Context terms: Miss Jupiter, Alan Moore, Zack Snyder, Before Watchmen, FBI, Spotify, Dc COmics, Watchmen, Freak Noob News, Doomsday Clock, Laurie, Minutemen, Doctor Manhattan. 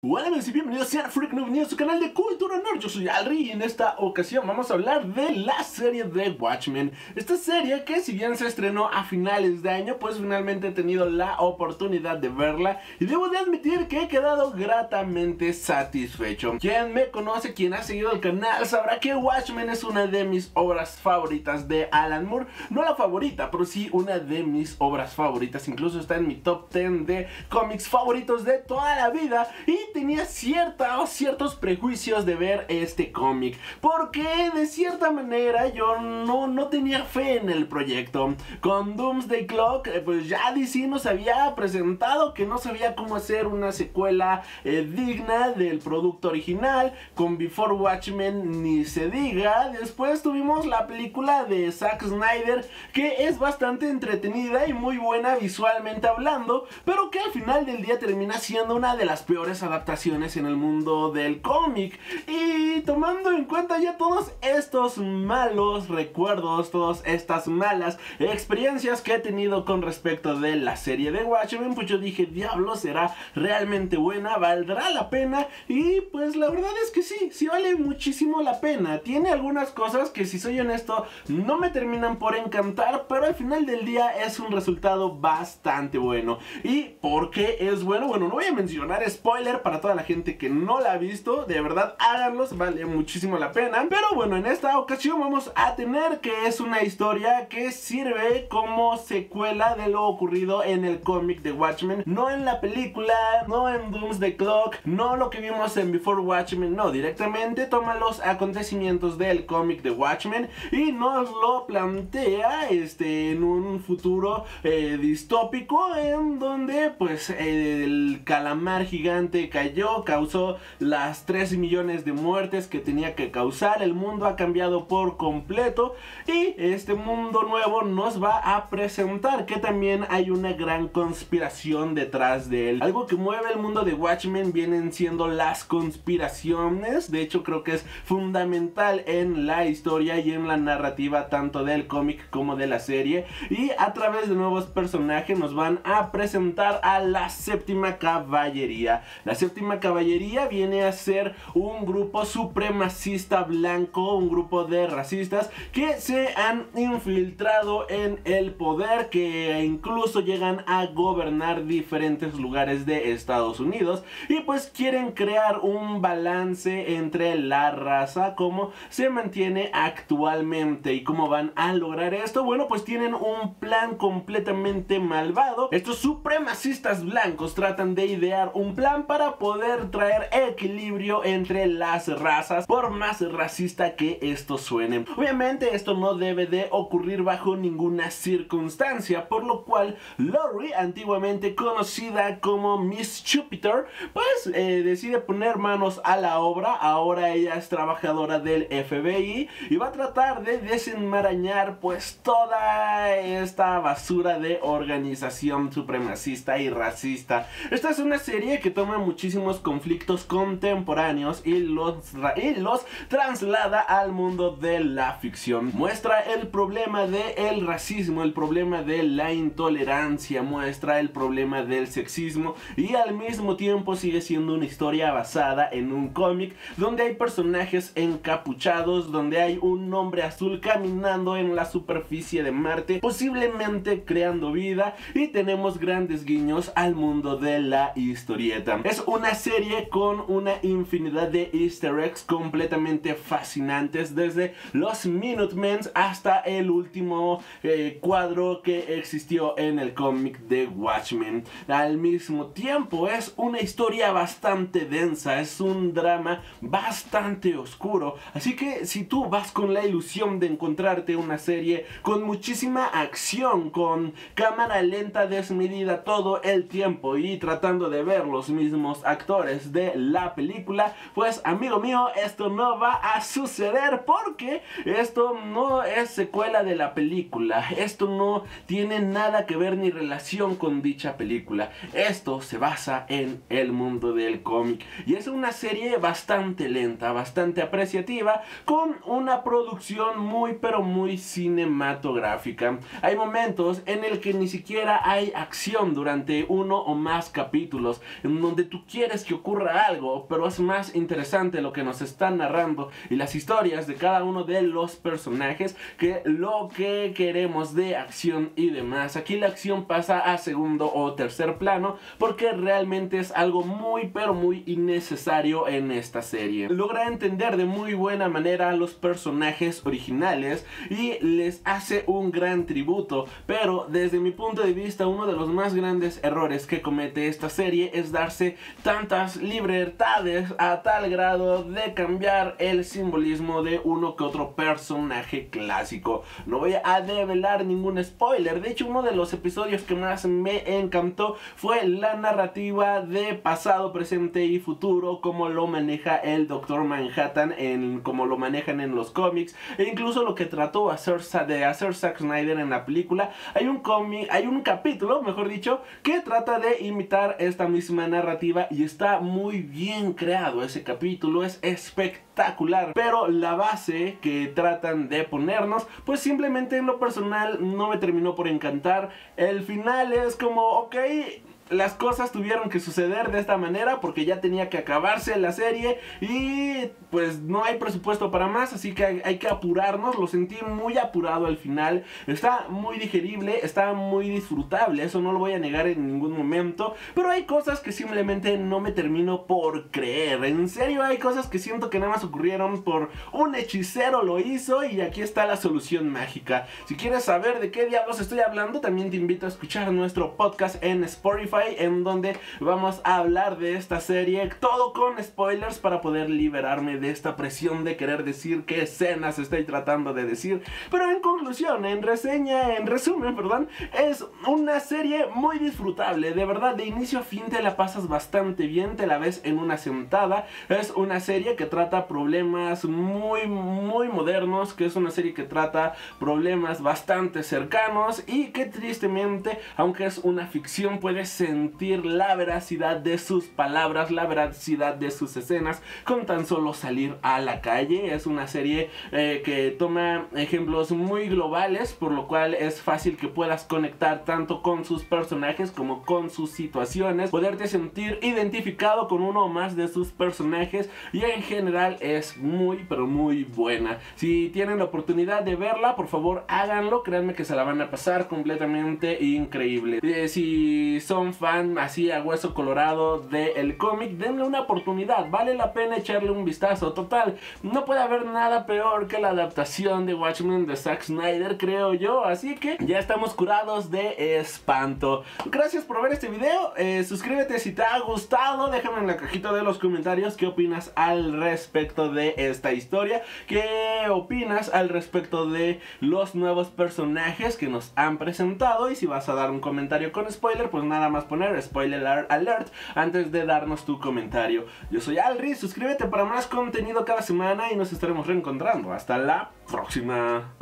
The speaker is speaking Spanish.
Hola amigos y bienvenidos a Freak Noob News, su canal de cultura nerd. Yo soy Alri y en esta ocasión vamos a hablar de la serie de Watchmen. Esta serie que si bien se estrenó a finales de año, pues finalmente he tenido la oportunidad de verla y debo de admitir que he quedado gratamente satisfecho. Quien me conoce, quien ha seguido el canal, sabrá que Watchmen es una de mis obras favoritas de Alan Moore. No la favorita, pero sí una de mis obras favoritas. Incluso está en mi top 10 de cómics favoritos de toda la vida. Y tenía ciertos prejuicios de ver este cómic, porque de cierta manera yo no tenía fe en el proyecto. Con Doomsday Clock, pues ya DC nos había presentado que no sabía cómo hacer una secuela digna del producto original. Con Before Watchmen ni se diga. Después tuvimos la película de Zack Snyder, que es bastante entretenida y muy buena visualmente hablando, pero que al final del día termina siendo una de las peores adaptaciones en el mundo del cómic. Y tomando en cuenta ya todos estos malos recuerdos, todas estas malas experiencias que he tenido con respecto de la serie de Watchmen, pues yo dije, diablo, ¿será realmente buena? ¿Valdrá la pena? Y pues la verdad es que sí, sí vale muchísimo la pena. Tiene algunas cosas que, si soy honesto, no me terminan por encantar, pero al final del día es un resultado bastante bueno. ¿Y por qué es bueno? Bueno, no voy a mencionar spoiler para toda la gente que no la ha visto. De verdad, háganlos, vale muchísimo la pena. Pero bueno, en esta ocasión vamos a tener que es una historia que sirve como secuela de lo ocurrido en el cómic de Watchmen. No en la película, no en Doomsday Clock, no lo que vimos en Before Watchmen. No, directamente toma los acontecimientos del cómic de Watchmen y nos lo plantea en un futuro distópico, en donde pues el calamar gigante cayó, causó las 3 millones de muertes que tenía que causar. El mundo ha cambiado por completo y este mundo nuevo nos va a presentar que también hay una gran conspiración detrás de él. Algo que mueve el mundo de Watchmen vienen siendo las conspiraciones. De hecho, creo que es fundamental en la historia y en la narrativa tanto del cómic como de la serie, y a través de nuevos personajes nos van a presentar a la séptima caballería. La séptima caballería viene a ser un grupo supremacista blanco, un grupo de racistas que se han infiltrado en el poder, que incluso llegan a gobernar diferentes lugares de Estados Unidos, y pues quieren crear un balance entre la raza como se mantiene actualmente. ¿Y cómo van a lograr esto? Bueno, pues tienen un plan completamente malvado. Estos supremacistas blancos tratan de idear un plan para poder traer equilibrio entre las razas, por más racista que esto suene. Obviamente esto no debe de ocurrir bajo ninguna circunstancia, por lo cual Laurie, antiguamente conocida como Miss Jupiter, pues decide poner manos a la obra. Ahora ella es trabajadora del FBI y va a tratar de desenmarañar pues toda esta basura de organización supremacista y racista. Esta es una serie que toma muchísimos conflictos contemporáneos y los traslada al mundo de la ficción. Muestra el problema del racismo, el problema de la intolerancia, muestra el problema del sexismo, y al mismo tiempo sigue siendo una historia basada en un cómic donde hay personajes encapuchados, donde hay un hombre azul caminando en la superficie de Marte, posiblemente creando vida, y tenemos grandes guiños al mundo de la historieta. Es una serie con una infinidad de easter eggs completamente fascinantes, desde los Minutemen hasta el último cuadro que existió en el cómic de Watchmen. Al mismo tiempo es una historia bastante densa, es un drama bastante oscuro, así que si tú vas con la ilusión de encontrarte una serie con muchísima acción, con cámara lenta desmedida todo el tiempo y tratando de ver los mismos actores de la película, pues amigo mío, esto no va a suceder, porque esto no es secuela de la película. Esto no tiene nada que ver ni relación con dicha película. Esto se basa en el mundo del cómic y es una serie bastante lenta, bastante apreciativa, con una producción muy pero muy cinematográfica. Hay momentos en el que ni siquiera hay acción durante uno o más capítulos, en donde tú quieres quieres que ocurra algo, pero es más interesante lo que nos están narrando y las historias de cada uno de los personajes que lo que queremos de acción y demás. Aquí la acción pasa a segundo o tercer plano porque realmente es algo muy pero muy innecesario en esta serie. Logra entender de muy buena manera a los personajes originales y les hace un gran tributo, pero desde mi punto de vista uno de los más grandes errores que comete esta serie es darse tantas libertades a tal grado de cambiar el simbolismo de uno que otro personaje clásico. No voy a develar ningún spoiler, de hecho uno de los episodios que más me encantó fue la narrativa de pasado, presente y futuro, como lo maneja el Doctor Manhattan, como lo manejan en los cómics, e incluso lo que trató de hacer Zack Snyder en la película. Hay un capítulo, mejor dicho, que trata de imitar esta misma narrativa y está muy bien creado. Ese capítulo es espectacular, pero la base que tratan de ponernos, pues simplemente en lo personal no me terminó por encantar. El final es como, ok, las cosas tuvieron que suceder de esta manera porque ya tenía que acabarse la serie y pues no hay presupuesto para más, así que hay que apurarnos. Lo sentí muy apurado al final. Está muy digerible, está muy disfrutable, eso no lo voy a negar en ningún momento, pero hay cosas que simplemente no me termino por creer. En serio, hay cosas que siento que nada más ocurrieron por un hechicero lo hizo y aquí está la solución mágica. Si quieres saber de qué diablos estoy hablando, también te invito a escuchar nuestro podcast en Spotify, en donde vamos a hablar de esta serie, todo con spoilers, para poder liberarme de esta presión de querer decir qué escenas estoy tratando de decir. Pero en conclusión, en resumen, es una serie muy disfrutable, de verdad, de inicio a fin te la pasas bastante bien, te la ves en una sentada. Es una serie que trata problemas muy, muy modernos, que es una serie que trata problemas bastante cercanos y que tristemente, aunque es una ficción, puede ser sentir la veracidad de sus palabras, la veracidad de sus escenas con tan solo salir a la calle. Es una serie que toma ejemplos muy globales, por lo cual es fácil que puedas conectar tanto con sus personajes como con sus situaciones, poderte sentir identificado con uno o más de sus personajes, y en general es muy pero muy buena. Si tienen la oportunidad de verla, por favor háganlo, créanme que se la van a pasar completamente increíble. Si son fan así a hueso colorado del cómic, denle una oportunidad, vale la pena echarle un vistazo. Total, no puede haber nada peor que la adaptación de Watchmen de Zack Snyder, creo yo, así que ya estamos curados de espanto. Gracias por ver este video, suscríbete si te ha gustado, déjame en la cajita de los comentarios qué opinas al respecto de esta historia, qué opinas al respecto de los nuevos personajes que nos han presentado, y si vas a dar un comentario con spoiler, pues nada más poner spoiler alert antes de darnos tu comentario. Yo soy Alri, suscríbete para más contenido cada semana y nos estaremos reencontrando. Hasta la próxima.